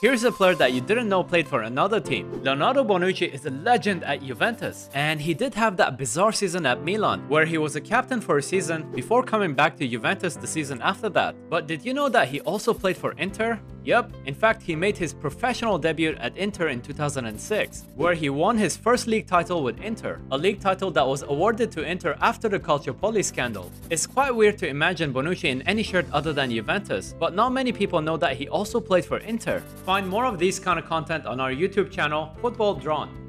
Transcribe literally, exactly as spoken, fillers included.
Here's a player that you didn't know played for another team. Leonardo Bonucci is a legend at Juventus, and he did have that bizarre season at Milan, where he was a captain for a season before coming back to Juventus the season after that. But did you know that he also played for Inter? Yep, in fact he made his professional debut at Inter in two thousand six, where he won his first league title with Inter, a league title that was awarded to Inter after the Calciopoli scandal. It's quite weird to imagine Bonucci in any shirt other than Juventus, but not many people know that he also played for Inter. Find more of these kind of content on our YouTube channel, Football Drawn.